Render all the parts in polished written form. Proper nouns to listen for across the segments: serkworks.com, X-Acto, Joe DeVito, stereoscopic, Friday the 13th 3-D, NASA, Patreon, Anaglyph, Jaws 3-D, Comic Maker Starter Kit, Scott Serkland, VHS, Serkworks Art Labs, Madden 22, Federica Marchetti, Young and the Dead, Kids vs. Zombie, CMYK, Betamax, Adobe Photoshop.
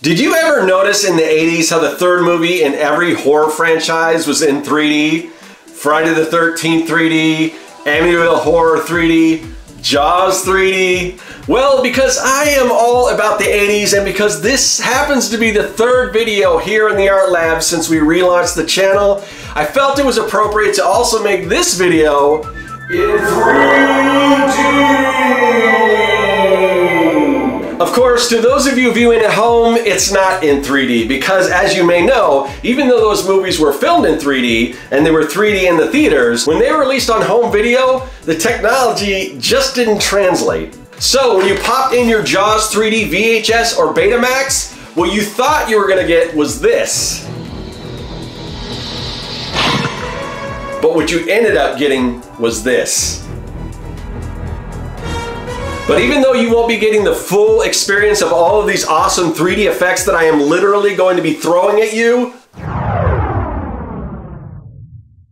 Did you ever notice in the 80s how the third movie in every horror franchise was in 3D? Friday the 13th 3D, Amityville Horror 3D, Jaws 3D. Well, because I am all about the 80s and because this happens to be the third video here in the Art Lab since we relaunched the channel, I felt it was appropriate to also make this video in 3D. Of course, to those of you viewing at home, it's not in 3D because, as you may know, even though those movies were filmed in 3D and they were 3D in the theaters, when they were released on home video, the technology just didn't translate. So when you popped in your Jaws 3D VHS or Betamax, what you thought you were gonna get was this. But what you ended up getting was this. But even though you won't be getting the full experience of all of these awesome 3D effects that I am literally going to be throwing at you,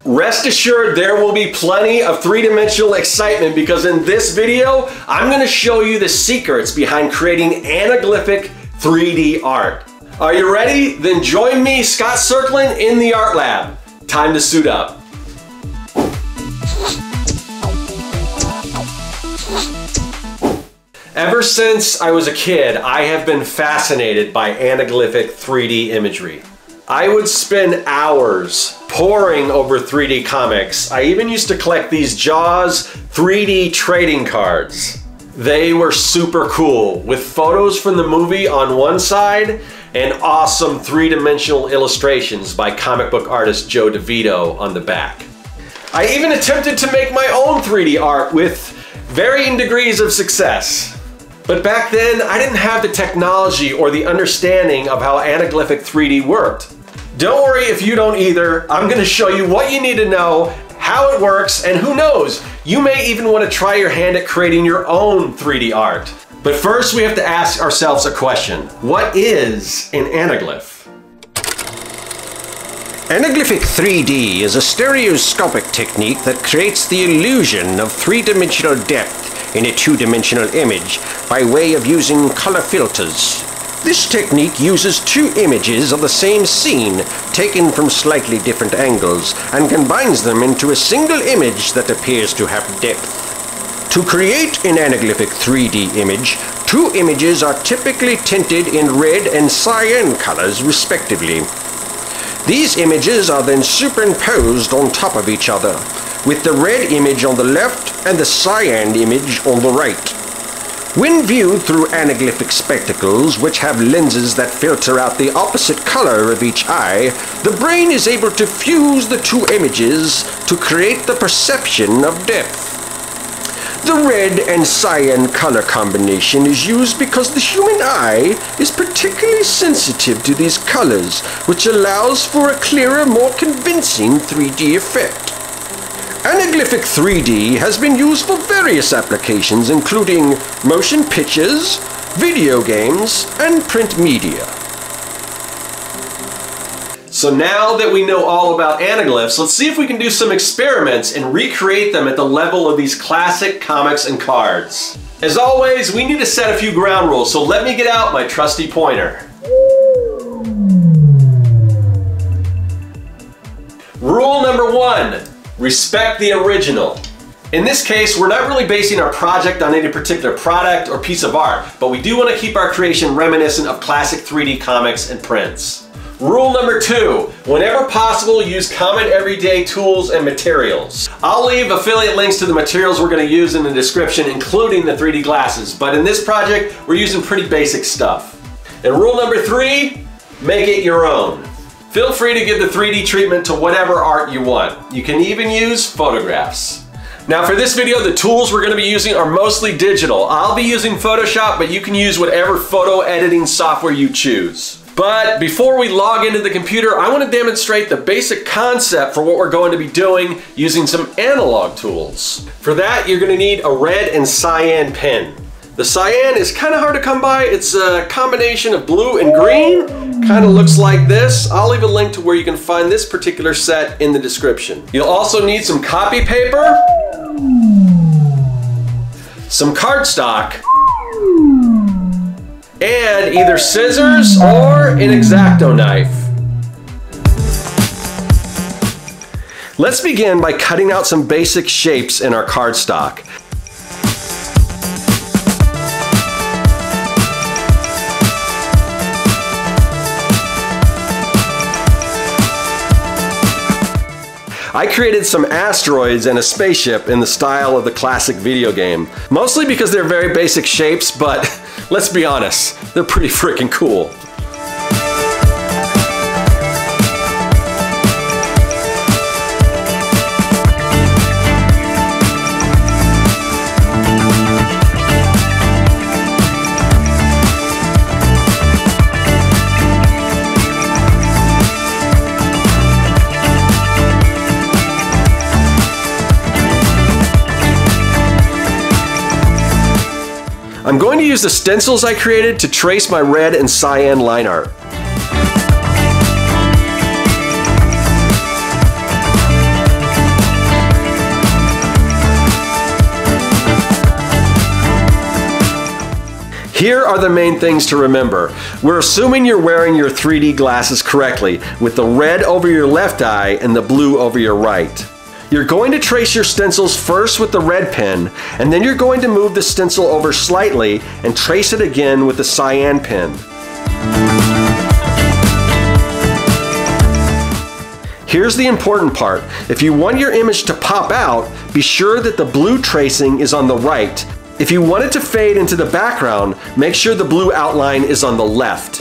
rest assured there will be plenty of three-dimensional excitement because in this video, I'm going to show you the secrets behind creating anaglyphic 3D art. Are you ready? Then join me, Scott Serkland, in the Art Lab. Time to suit up. Ever since I was a kid, I have been fascinated by anaglyphic 3D imagery. I would spend hours poring over 3D comics. I even used to collect these Jaws 3D trading cards. They were super cool, with photos from the movie on one side and awesome three-dimensional illustrations by comic book artist Joe DeVito on the back. I even attempted to make my own 3D art with varying degrees of success. But back then, I didn't have the technology or the understanding of how anaglyphic 3D worked. Don't worry if you don't either. I'm going to show you what you need to know, how it works, and who knows, you may even want to try your hand at creating your own 3D art. But first, we have to ask ourselves a question. What is an anaglyph? Anaglyphic 3D is a stereoscopic technique that creates the illusion of three-dimensional depth in a two-dimensional image by way of using color filters. This technique uses two images of the same scene taken from slightly different angles and combines them into a single image that appears to have depth. To create an anaglyphic 3D image, two images are typically tinted in red and cyan colors respectively. These images are then superimposed on top of each other, with the red image on the left and the cyan image on the right. When viewed through anaglyphic spectacles, which have lenses that filter out the opposite color of each eye, the brain is able to fuse the two images to create the perception of depth. The red and cyan color combination is used because the human eye is particularly sensitive to these colors, which allows for a clearer, more convincing 3D effect. Anaglyphic 3D has been used for various applications including motion pictures, video games, and print media. So now that we know all about anaglyphs, let's see if we can do some experiments and recreate them at the level of these classic comics and cards. As always, we need to set a few ground rules, so let me get out my trusty pointer. Rule number one. Respect the original. In this case, we're not really basing our project on any particular product or piece of art, but we do want to keep our creation reminiscent of classic 3D comics and prints. Rule number two, whenever possible, use common everyday tools and materials. I'll leave affiliate links to the materials we're going to use in the description, including the 3D glasses, but in this project, we're using pretty basic stuff. And rule number three, make it your own. Feel free to give the 3D treatment to whatever art you want. You can even use photographs. Now for this video, the tools we're going to be using are mostly digital. I'll be using Photoshop, but you can use whatever photo editing software you choose. But before we log into the computer, I want to demonstrate the basic concept for what we're going to be doing using some analog tools. For that, you're going to need a red and cyan pen. The cyan is kind of hard to come by. It's a combination of blue and green. Kind of looks like this. I'll leave a link to where you can find this particular set in the description. You'll also need some copy paper, some cardstock, and either scissors or an X-Acto knife. Let's begin by cutting out some basic shapes in our cardstock. I created some asteroids and a spaceship in the style of the classic video game, mostly because they're very basic shapes, but let's be honest, they're pretty freaking cool. I'm going to use the stencils I created to trace my red and cyan line art. Here are the main things to remember. We're assuming you're wearing your 3D glasses correctly, with the red over your left eye and the blue over your right. You're going to trace your stencils first with the red pen, and then you're going to move the stencil over slightly and trace it again with the cyan pen. Here's the important part. If you want your image to pop out, be sure that the blue tracing is on the right. If you want it to fade into the background, make sure the blue outline is on the left.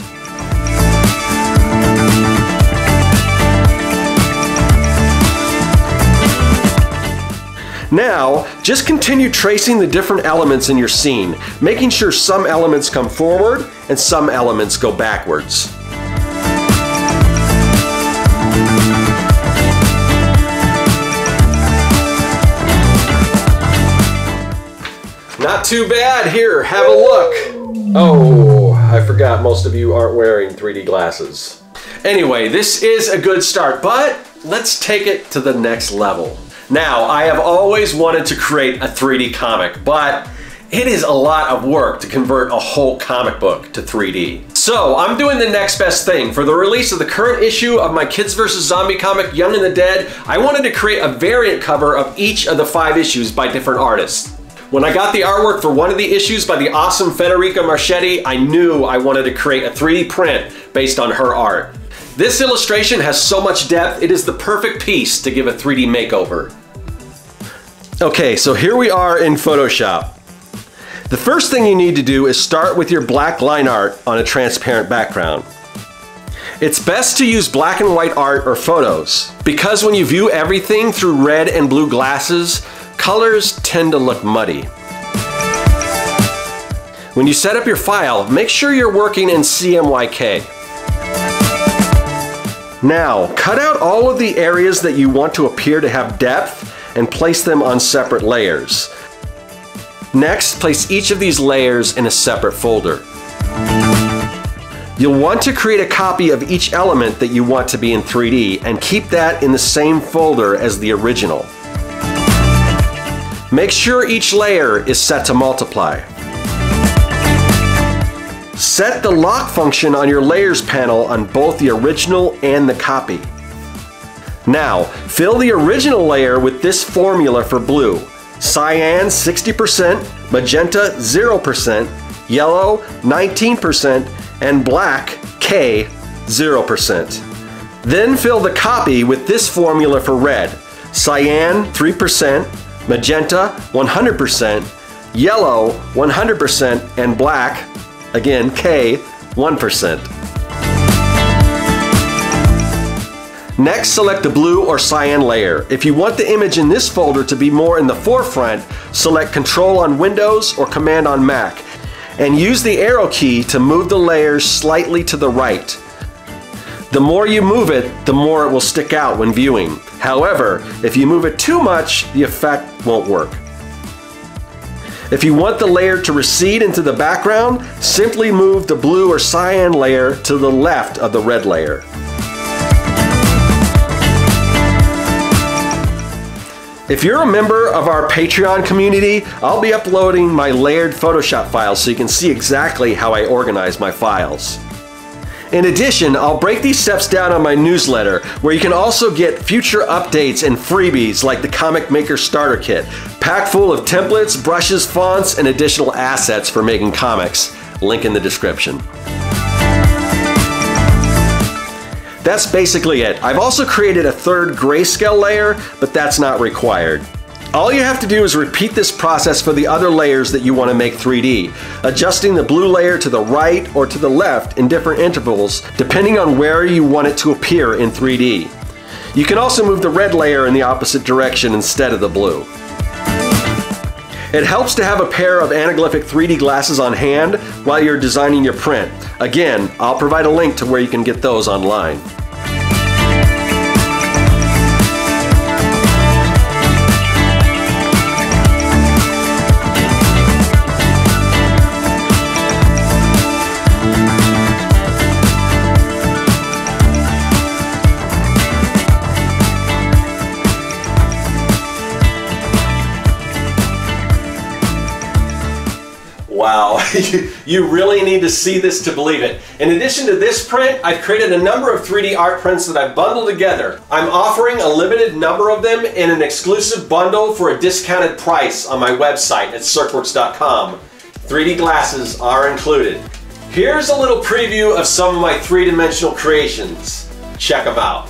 Now, just continue tracing the different elements in your scene, making sure some elements come forward and some elements go backwards. Not too bad. Here, have a look. Oh, I forgot most of you aren't wearing 3D glasses. Anyway, this is a good start, but let's take it to the next level. Now, I have always wanted to create a 3D comic, but it is a lot of work to convert a whole comic book to 3D. So I'm doing the next best thing. For the release of the current issue of my Kids vs. Zombie comic, Young and the Dead, I wanted to create a variant cover of each of the 5 issues by different artists. When I got the artwork for one of the issues by the awesome Federica Marchetti, I knew I wanted to create a 3D print based on her art. This illustration has so much depth, it is the perfect piece to give a 3D makeover. Okay, so here we are in Photoshop. The first thing you need to do is start with your black line art on a transparent background. It's best to use black and white art or photos, because when you view everything through red and blue glasses, colors tend to look muddy. When you set up your file, make sure you're working in CMYK. Now, cut out all of the areas that you want to appear to have depth and place them on separate layers. Next, place each of these layers in a separate folder. You'll want to create a copy of each element that you want to be in 3D and keep that in the same folder as the original. Make sure each layer is set to multiply. Set the lock function on your layers panel on both the original and the copy. Now, fill the original layer with this formula for blue: cyan 60%, magenta 0%, yellow 19%, and black K 0%. Then fill the copy with this formula for red: cyan 3%, magenta 100%, yellow 100%, and black, again, K, 1%. Next, select the blue or cyan layer. If you want the image in this folder to be more in the forefront, select Control on Windows or Command on Mac, and use the arrow key to move the layers slightly to the right. The more you move it, the more it will stick out when viewing. However, if you move it too much, the effect won't work. If you want the layer to recede into the background, simply move the blue or cyan layer to the left of the red layer. If you're a member of our Patreon community, I'll be uploading my layered Photoshop files so you can see exactly how I organize my files. In addition, I'll break these steps down on my newsletter, where you can also get future updates and freebies like the Comic Maker Starter Kit, packed full of templates, brushes, fonts, and additional assets for making comics. Link in the description. That's basically it. I've also created a third grayscale layer, but that's not required. All you have to do is repeat this process for the other layers that you want to make 3D, adjusting the blue layer to the right or to the left in different intervals, depending on where you want it to appear in 3D. You can also move the red layer in the opposite direction instead of the blue. It helps to have a pair of anaglyphic 3D glasses on hand while you're designing your print. Again, I'll provide a link to where you can get those online. Wow, you really need to see this to believe it. In addition to this print, I've created a number of 3D art prints that I've bundled together. I'm offering a limited number of them in an exclusive bundle for a discounted price on my website at serkworks.com. 3D glasses are included. Here's a little preview of some of my three-dimensional creations. Check them out.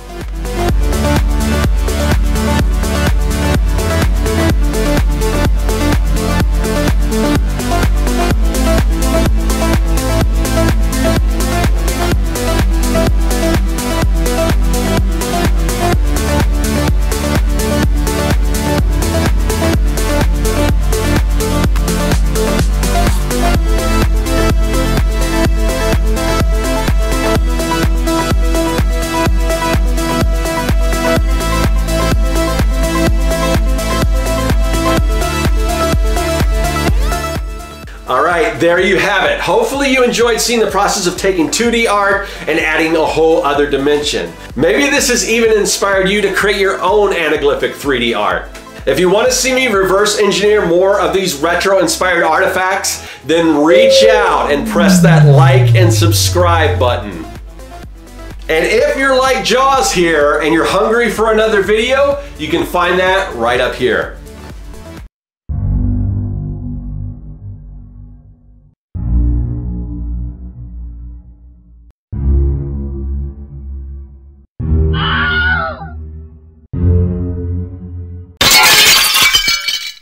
There you have it. Hopefully you enjoyed seeing the process of taking 2D art and adding a whole other dimension. Maybe this has even inspired you to create your own anaglyphic 3D art. If you want to see me reverse engineer more of these retro-inspired artifacts, then reach out and press that like and subscribe button. And if you're like Jaws here and you're hungry for another video, you can find that right up here.